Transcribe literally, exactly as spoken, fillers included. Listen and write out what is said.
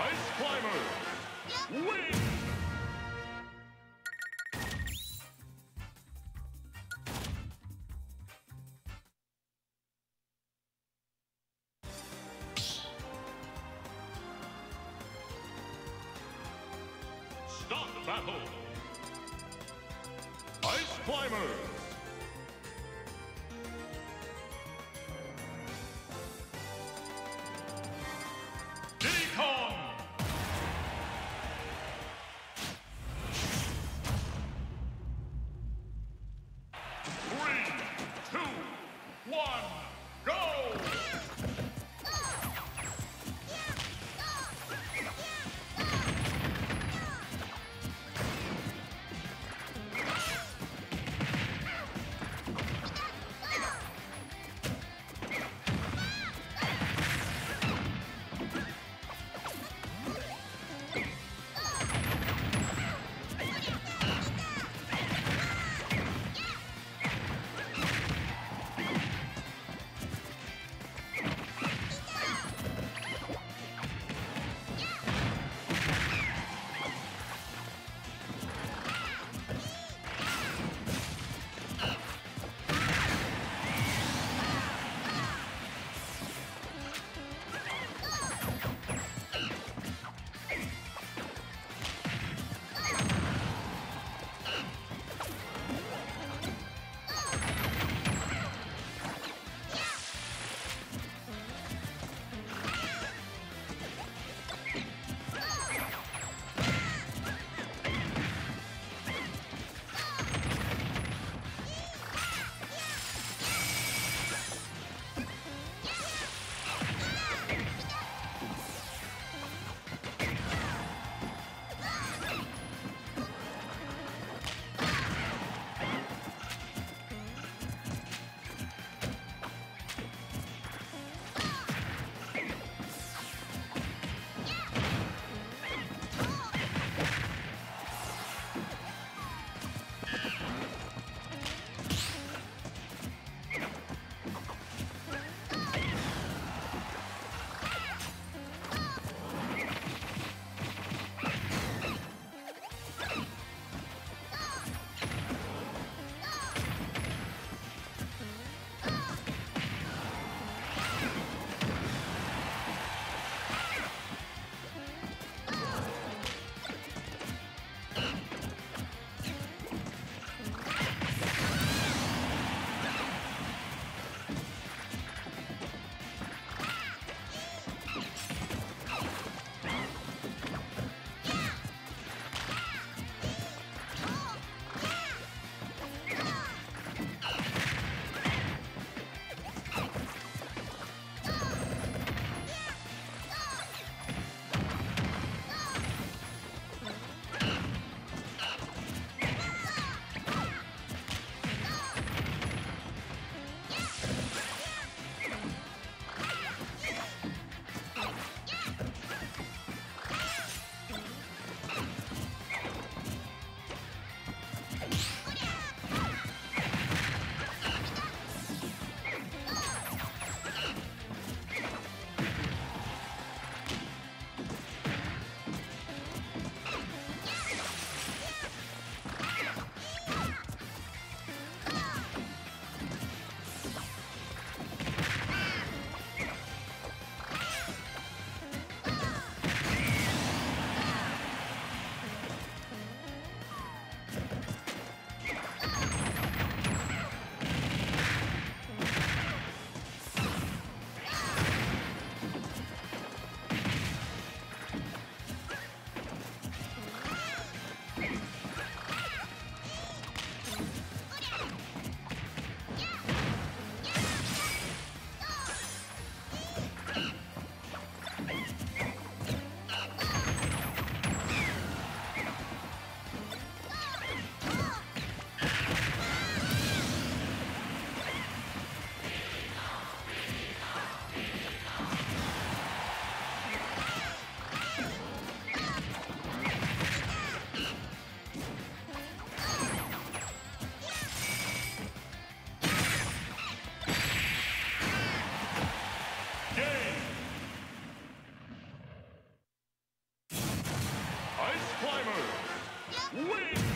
Ice Climbers win! Stop the battle! Ice Climbers! win!